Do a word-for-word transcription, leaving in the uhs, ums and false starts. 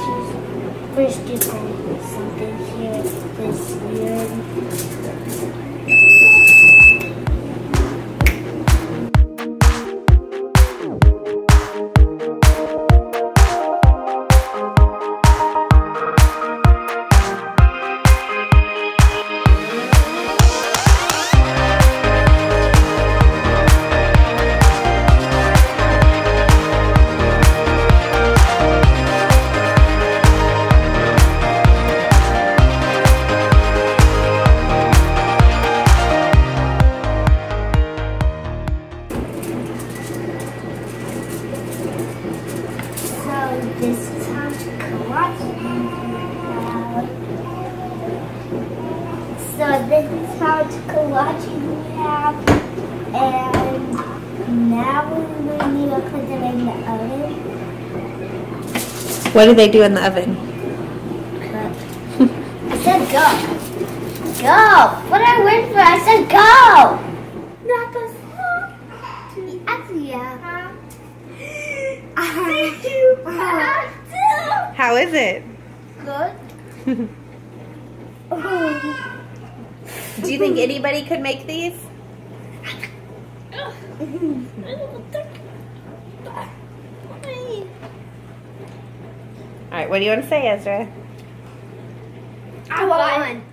kolaches. First you put something here, this This is how to kolache. So this is how to kolache we have, and now we need to put them in the oven. What do they do in the oven? I said go. Go! What did I win for? I said go! Not the song. Actually, yeah. Thank you. How is it? Good. Do you think anybody could make these? Alright, what do you want to say, Ezra? I won.